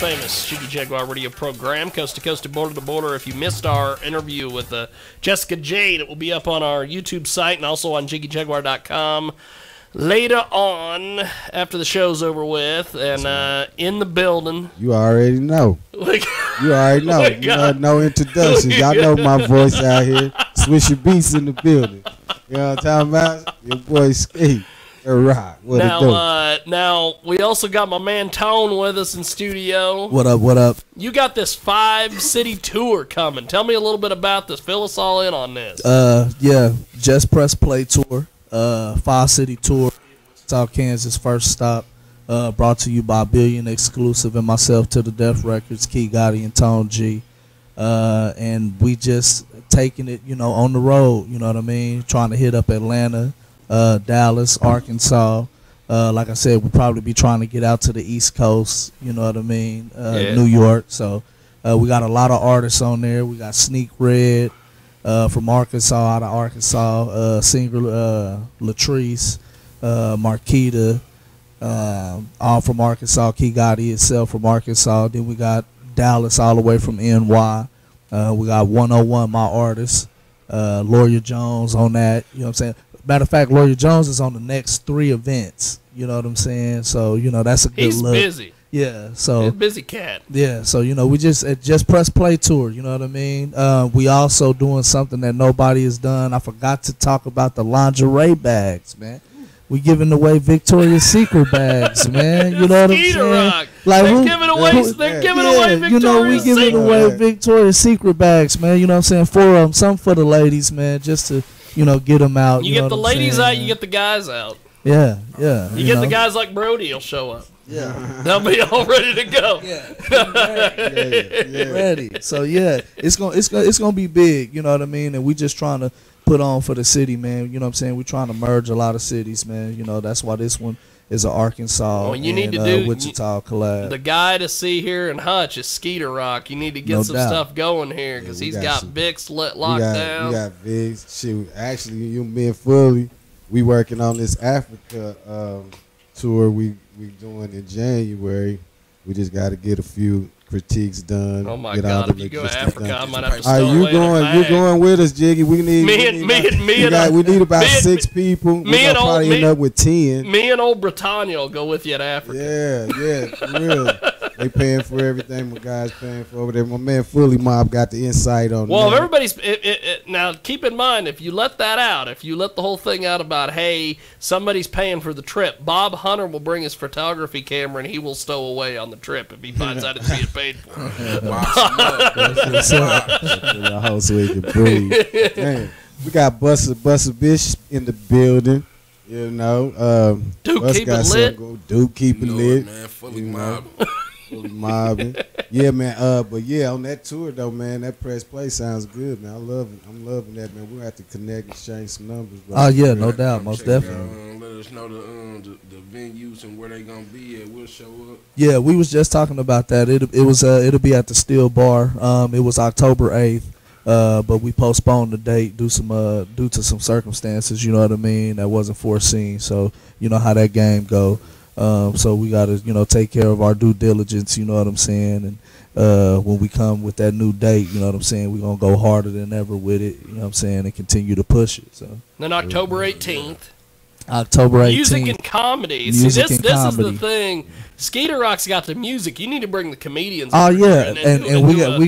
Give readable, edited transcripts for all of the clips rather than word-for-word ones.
famous Jiggy Jaguar radio program, coast to coast and border to border. If you missed our interview with Jessica Jade, it will be up on our YouTube site and also on JiggyJaguar.com later on after the show's over with. And in the building, you already know. You already know. You know, no introductions. Y'all know my voice out here. Swishy Beats in the building. You know what I'm talking about? Your boy Skeeter Rock. Now we also got my man Tone with us in studio. What up? What up? You got this 5-city tour coming. Tell me a little bit about this. Fill us all in on this. Yeah, Just Press Play tour. 5-city tour. South Kansas first stop. Brought to you by Billion Exclusive and myself, To the Death Records, Key Gotti and Tone G. And we just taking it, you know, on the road, you know what I mean? Trying to hit up Atlanta, Dallas, Arkansas. Like I said, we'll probably be trying to get out to the East Coast, you know what I mean? New York. So we got a lot of artists on there. We got Sneak Red from Arkansas, out of Arkansas, singer Latrice, Marquita. All from Arkansas. Key Gotti itself from Arkansas. Then we got Dallas all the way from NY. We got 101, my artist, Lawyer Jones on that. You know what I'm saying? Matter of fact, Lawyer Jones is on the next 3 events. You know what I'm saying? So, you know, that's a good look. He's busy. Yeah. So he's a busy cat. Yeah. So, you know, we just at Just Press Play tour. You know what I mean? We also doing something that nobody has done. I forgot to talk about the lingerie bags, man. We giving away Victoria's Secret bags, man. You know what I'm saying? Like they're giving away Victoria's Secret. You know, we giving away Victoria's Secret bags, man. You know what I'm saying? 4 of them, some for the ladies, man, just to, you know, get them out. You get the ladies out, you get the guys out. Yeah, yeah. You get the guys like Brody will show up. Yeah, they'll be all ready to go. Yeah, ready. So yeah, it's gonna be big. You know what I mean? And we just trying to put on for the city, man. You know what I'm saying? We're trying to merge a lot of cities, man. You know, that's why this one is an Arkansas and Wichita collab. The guy to see here in Hutch is Skeeter Rock. You need to get some stuff going here because he's got Vic's locked down. We got Vic's. Shoot, actually, me and Fully, we working on this Africa tour we doing in January. We just got to get a few critiques done. Oh my God! If you go to Africa, I might have to start laying a bag. You going with us, Jiggy? We need we need about 6 people. We're probably end up with 10. Me and old Britannia will go with you to Africa. Yeah, yeah, for real. They paying for everything. My guys paying for over there. My man Fully Mob got the insight on. Well, everybody's now. Keep in mind, if you let that out, if you let the whole thing out about hey, somebody's paying for the trip. Bob Hunter will bring his photography camera and he will stow away on the trip if he finds out it's being paid for. The whole so he can breathe. Man, we got Buster bitch in the building. You know, Duke keep it lit. Duke keep it lit, man. Fully Mob. Mobbing. Yeah, man. But yeah, on that tour though, man, that Press Play sounds good, man. I love it. I'm loving that, man. We'll have to connect and exchange some numbers. Bro. Oh yeah, no doubt, most definitely. Let us know the venues and where they gonna be at. We'll show up. Yeah, we was just talking about that. It'll be at the Steel Bar. It was October 8th, but we postponed the date due to some circumstances. You know what I mean? That wasn't foreseen. So you know how that game go. So we gotta, you know, take care of our due diligence. You know what I'm saying? And when we come with that new date, you know what I'm saying, we're gonna go harder than ever with it. You know what I'm saying? And continue to push it. So then October 18th. October 18th. Music and comedy. Music and comedy. This is the thing. Skeeter Rock's got the music. You need to bring the comedians. Oh yeah, and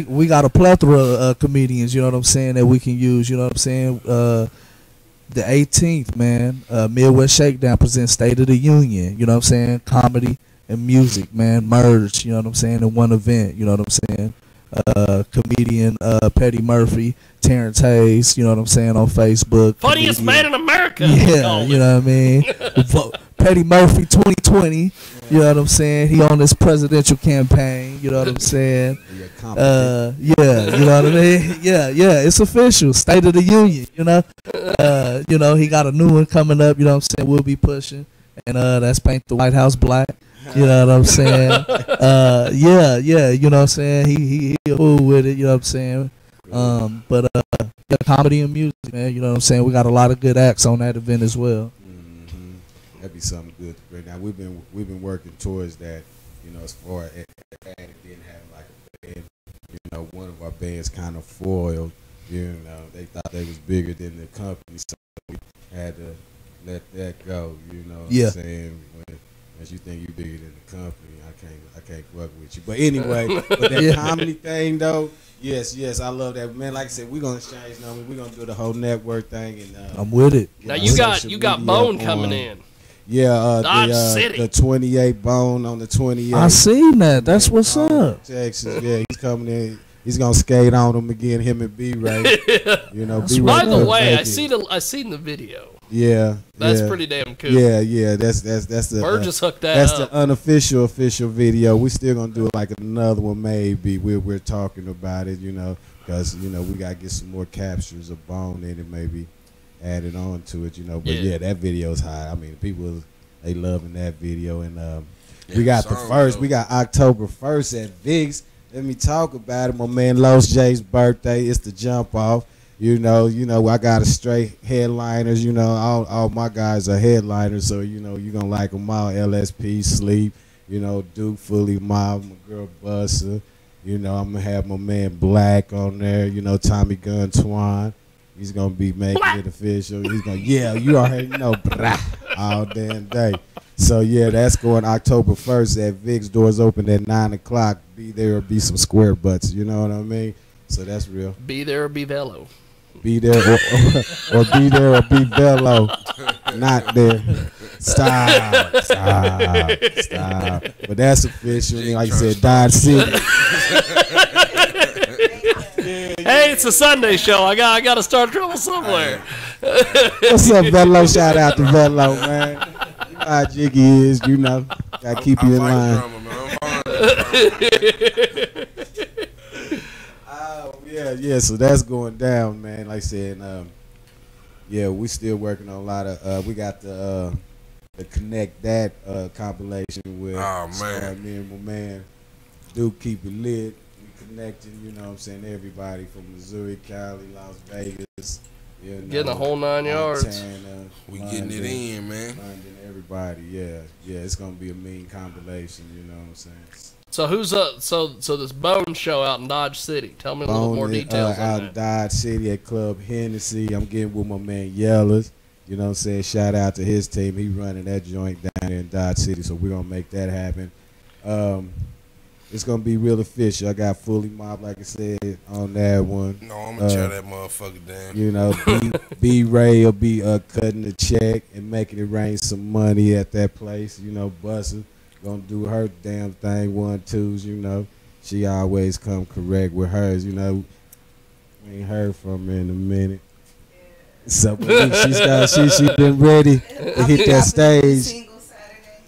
we got a plethora of comedians. You know what I'm saying? That we can use. You know what I'm saying? The 18th, man, Midwest Shakedown presents State of the Union. You know what I'm saying? Comedy and music, man, merged, you know what I'm saying, in one event. You know what I'm saying? Comedian Petty Murphy, Terrence Hayes, you know what I'm saying, on Facebook. Funniest man in America. Yeah, you know what I mean? Petty Murphy 2020, you know what I'm saying? He on this presidential campaign, you know what I'm saying? Yeah, you know what I mean? Yeah, yeah, it's official, State of the Union, you know? You know, he got a new one coming up, you know what I'm saying? We'll be pushing, and that's Paint the White House Black, you know what I'm saying? Yeah, yeah, you know what I'm saying? He a fool with it, you know what I'm saying? But yeah, comedy and music, man, you know what I'm saying? We got a lot of good acts on that event as well. That'd be something good right now. We've been working towards that, you know, as far as band and didn't have like a band. You know, one of our bands kind of foiled. You know, they thought they was bigger than the company, so we had to let that go. You know what I'm saying? When you think you're bigger than the company, I can't fuck with you. But anyway, but that comedy thing though, yes, I love that, man. Like I said, we're gonna change numbers. We're gonna do the whole network thing, and I'm with it. Now you got Bone coming in. Yeah, the 28 Bone on the 28th. I seen that. That's what's up. Texas, yeah, he's coming in. He's gonna skate on him again, him and B-Ray. You know, B-Ray. By the way, I seen the video. Yeah, that's pretty damn cool. Yeah, that's the Burgess hooked that up. That's the unofficial official video. We still gonna do like another one, maybe. We're talking about it, you know, because you know we gotta get some more captures of Bone in it, maybe added on to it, you know. But yeah, that video's high. I mean, people they loving that video, and we got the first. We got October 1st at Vig's. Let me talk about it, my man. Los Jay's birthday. It's the jump off. You know, I got a straight headliners. You know, all my guys are headliners, so you know you're gonna like them all. LSP Sleep. You know, Duke, Fully Mob, my girl Buster. You know, I'm gonna have my man Black on there. You know, Tommy Gun Twine. He's gonna be making it official. He's gonna you already know, all damn day. So yeah, that's going October 1st at Vic's. Doors open at 9 o'clock. Be there or be some square butts. You know what I mean? So that's real. Be there or be Velo. Be there or be there or be Velo. Not there. Stop. But that's official. Like you said, Dodge City. Hey, it's a Sunday show. I got to start trouble somewhere. What's up, Velo? Shout out to Velo, man. How Jiggy is, you know. Gotta keep you in line. Drama, man. So that's going down, man. Like I said, yeah, we still working on a lot of we got the Connect That compilation with me and my man Duke. Keep it lit. We connecting, you know what I'm saying, everybody from Missouri, Cali, Las Vegas. You know, getting the whole 9 yards. Montana, we London, getting it in, man. London, everybody, yeah. It's gonna be a mean compilation. You know what I'm saying. So who's up? So this Bone show out in Dodge City. Tell me a little more details. Out in Dodge City at Club Hennessy. I'm getting with my man Yellers. You know what I'm saying. Shout out to his team. He running that joint down there in Dodge City. So we're gonna make that happen. It's gonna be real official. I got Fully Mob, like I said, on that one. No, I'm gonna tell that motherfucker down. You know, B-Ray will be cutting the check and making it rain some money at that place. You know, Buster gonna do her damn thing, 1-2s. You know, she always come correct with hers. You know, we ain't heard from her in a minute. So she been ready to hit that stage.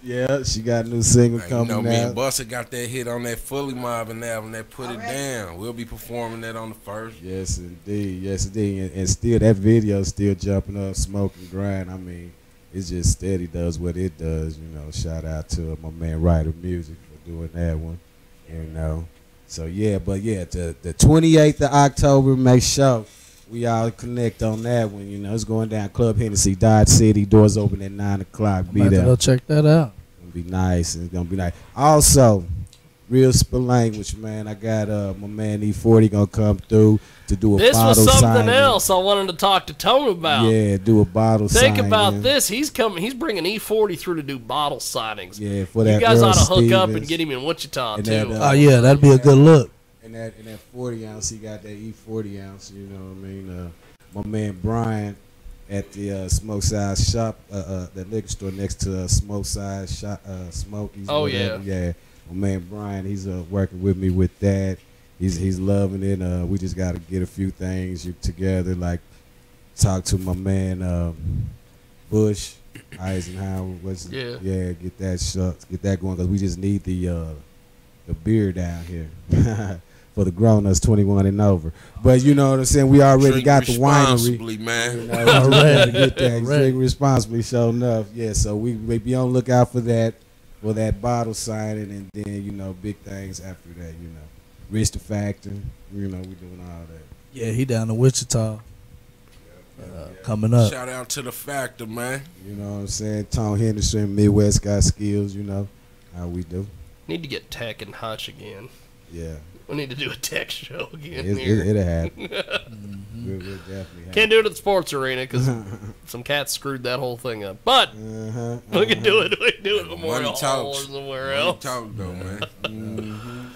Yeah, she got a new single coming out. You know, me and Buster got that hit on that Fully Mob and album that Put It Down. We'll be performing that on the 1st. Yes, indeed. And still, that video still jumping up, smoking, grind. I mean, it's just steady does what it does. You know, shout out to my man Ryder Music for doing that one. You know, so yeah, but yeah, the 28th of October, make sure we all connect on that one. You know, it's going down Club Hennessy, Dodge City. Doors open at 9 o'clock. Be there. Go check that out. It'll be nice. It's gonna be nice. Also, real language, man. I got my man E40 gonna come through to do a bottle signing. This was something else I wanted to talk to Tone about. Yeah, do a bottle signing. Think about this. He's coming. He's bringing E40 through to do bottle signings. Yeah, for that. You guys ought to hook up and get him in Wichita too. Oh yeah, that'd be a good look. And that 40 ounce, he got that E40 ounce, you know what I mean? My man Brian at the Smoke Side Shop, that liquor store next to Smoke Side Shop, Smokies. Oh, whatever. Yeah. My man Brian, he's working with me with that. He's loving it. We just got to get a few things together, like talk to my man Bush, Eisenhower. Yeah, get that going, because we just need the beer down here. For the grown-ups 21 and over. But you know what I'm saying? We already got the winery. Man. You know, already get that. Drink responsibly, sure enough. Yeah, so we may be on lookout for that bottle signing, and then, you know, big things after that, you know. Rich the Factor, you know, we doing all that. Yeah, he down in Wichita. Coming up. Shout out to the Factor, man. You know what I'm saying? Tom Henderson, Midwest got skills, you know, how we do. Need to get Tech and Hutch again. Yeah. We need to do a Tech show again. It'll happen. We'll definitely can't do it at the sports arena because some cats screwed that whole thing up. But we can do it. We can do it Memorial Hall or somewhere else. Talk though, man.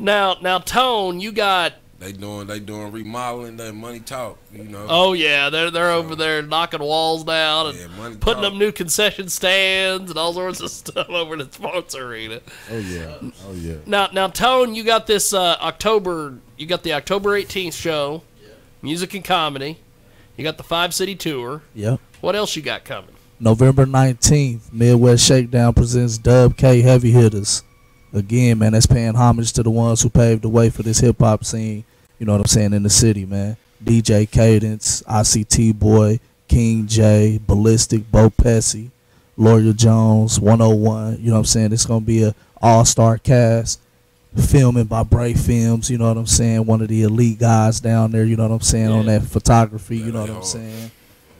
Now, Tone, you got. They doing remodeling. That money talk, you know. Oh yeah, they're over there knocking walls down and putting up new concession stands and all sorts of stuff over at the sports arena. Oh yeah, oh yeah. Now, Tone, you got this October. You got the October 18th show, yeah. Music and comedy. You got the 5-city tour. Yeah. What else you got coming? November 19th, Midwest Shakedown presents Dub K Heavy Hitters. Again, man, that's paying homage to the ones who paved the way for this hip-hop scene, you know what I'm saying, in the city, man. DJ Cadence, ICT Boy, King J, Ballistic, Bo Pesci, Lawyer Jones, 101, you know what I'm saying. It's going to be an all-star cast, filming by Bray Films, you know what I'm saying, one of the elite guys down there, you know what I'm saying, yeah. On that photography, you know what I'm saying.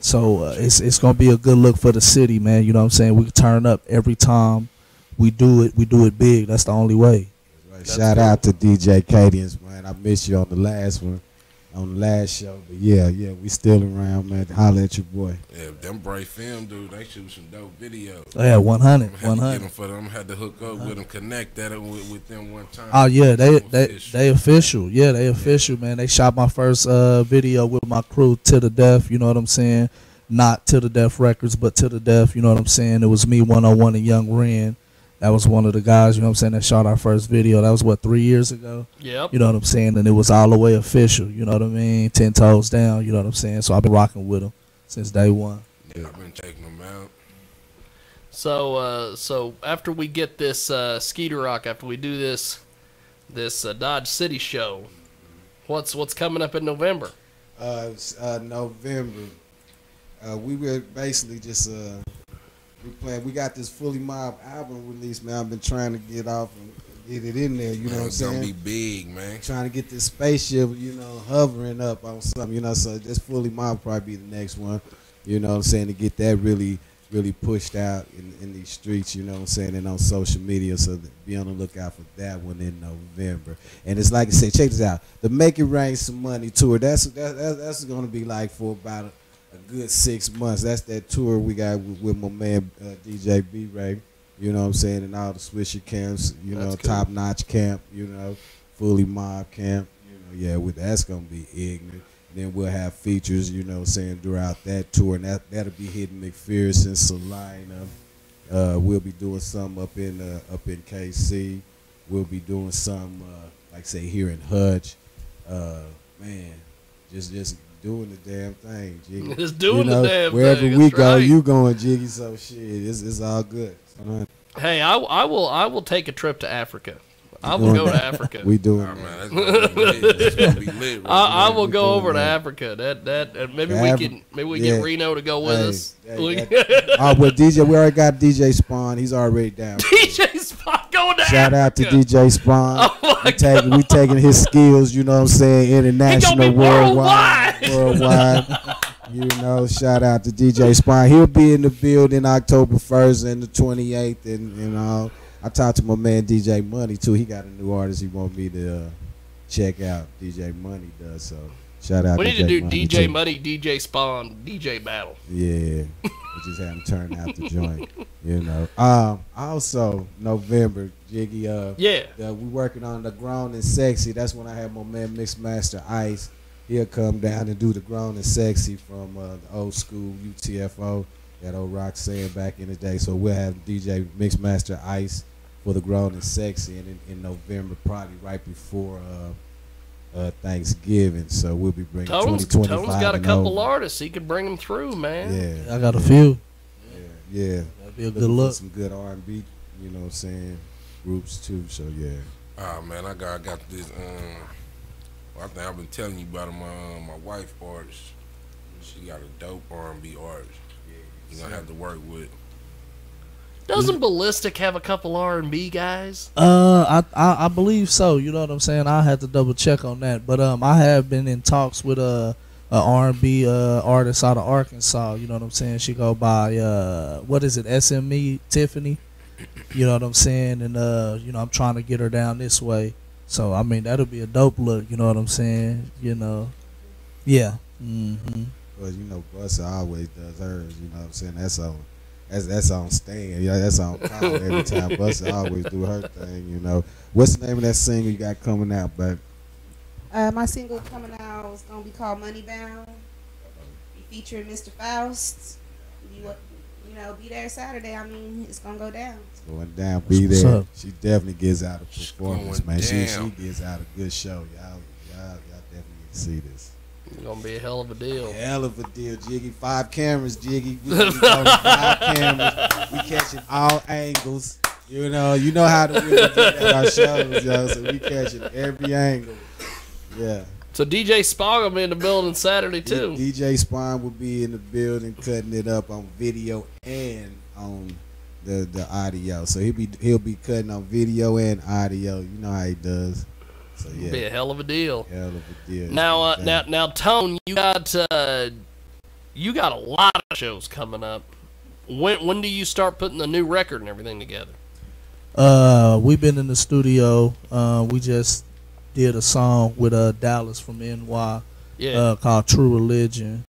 So it's going to be a good look for the city, man, you know what I'm saying. We can turn up every time. We do it big. That's the only way. Right. Shout out to DJ Cadence, man. I missed you on the last one, on the last show. But yeah, we still around, man. Holler at your boy. Yeah, them Bright Film dude, they shoot some dope videos. Oh yeah, 100. I'm gonna have to hook up with them, connect that with them one time. Oh yeah, they official. Yeah, they official, man. They shot my first video with my crew, To the Death. You know what I'm saying? Not To the Death Records, but To the Death. You know what I'm saying? It was me, 101, and Young Ren. That was one of the guys, you know what I'm saying, that shot our first video. That was, what, 3 years ago? Yep. You know what I'm saying? And it was all the way official, you know what I mean? 10 toes down, you know what I'm saying? So I've been rocking with them since day one. Yeah, I've been taking them out. So so after we get this Skeeter Rock, after we do this Dodge City show, what's coming up in November? November, we were basically just... We got this Fully Mob album release, man. I've been trying to get off and get it in there, you know what I'm saying? It's going to be big, man. Trying to get this spaceship, you know, hovering up on something, you know. So this Fully Mob probably be the next one, you know what I'm saying, to get that really, really pushed out in these streets, you know what I'm saying, and on social media. So be on the lookout for that one in November. And it's like I said, check this out. The Make It Rain Some Money tour, that's going to be like for about a good 6 months. That's that tour we got with my man DJ B-Ray, you know what I'm saying, and all the Swisher camps, you know, cool. Top Notch camp, you know, Fully Mob camp, you know, yeah, that's going to be ignorant. And then we'll have features, you know what I'm saying, throughout that tour, and that'll be hitting McPherson, Salina. We'll be doing some up in KC. We'll be doing some, like say, here in Hutch. Man, just doing the damn thing, Jiggy. Just doing the damn thing. Wherever we go, you going, Jiggy. So shit, it's all good. Hey, I will take a trip to Africa. I will go to Africa. We doing it. I will go over to Africa. That maybe we get Reno to go with us. With DJ, we already got DJ Spawn. He's already down. DJ Spawn going to Africa. Shout out to DJ Spawn. Oh my God. We taking his skills. You know what I'm saying? International, worldwide. You know, shout out to DJ Spawn. He'll be in the building October 1st and the 28th, and all. I talked to my man DJ Money too. He got a new artist he want me to check out. DJ Money does, so shout out. We need to do DJ Money, DJ Spawn, DJ Battle. Yeah, we just haven't turned out the joint, you know. Also November, Jiggy. We working on the Grown and Sexy. That's when I have my man Mixmaster Ice. He'll come down and do the Grown and Sexy from the old school UTFO. That old rock saying back in the day. So we'll have DJ Mixmaster Ice for the Grown and Sexy in November, probably right before Thanksgiving. So we'll be bringing 2025. Tone's got a couple artists. He could bring them through, man. Yeah, I got a few. Yeah. That'd be a good look. Some good R&B, you know what I'm saying, groups too. So yeah. Oh man, I got this. I think I've been telling you about my wife artist. She got a dope R&B artist. You're going to have to work with. Doesn't Ballistic have a couple R&B guys? I believe so. You know what I'm saying? I had to double check on that. But I have been in talks with a R&B artist out of Arkansas. You know what I'm saying? She go by, what is it, SME Tiffany? You know what I'm saying? And, you know, I'm trying to get her down this way. So, I mean, that'll be a dope look. You know what I'm saying? You know. Yeah. Mm-hmm. Because, you know, Buster always does hers. You know what I'm saying? That's on Stan. Yeah, that's on Kyle every time. Buster always do her thing, you know. What's the name of that single you got coming out, babe? My single coming out is going to be called Money Bound. Featuring Mr. Faust. You know, be there Saturday. I mean, it's going to go down. It's going down. Be there. She definitely gives out a performance, man. She gives out a good show. Y'all definitely need to see this. It's going to be a hell of a deal. Hell of a deal, Jiggy. 5 cameras, Jiggy. We 5 cameras. We catching all angles. You know how the women do at our shows, y'all. So we catching every angle. Yeah. So DJ Spawn will be in the building Saturday too. DJ Spawn will be in the building cutting it up on video and on the audio. So he'll be cutting on video and audio. You know how he does. So yeah, be a hell of a deal. Hell of a deal. Now now Tone, you got a lot of shows coming up. When do you start putting the new record and everything together? We've been in the studio. We just did a song with Dallas from NY, yeah, called True Religion.